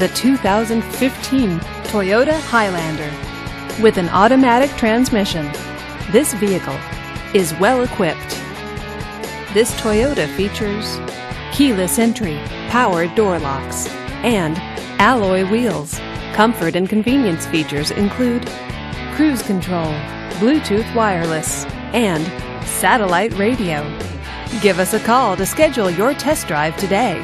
the 2015 Toyota Highlander. With an automatic transmission, this vehicle is well equipped. This Toyota features keyless entry, power door locks, and alloy wheels. Comfort and convenience features include cruise control, Bluetooth wireless, and satellite radio. Give us a call to schedule your test drive today.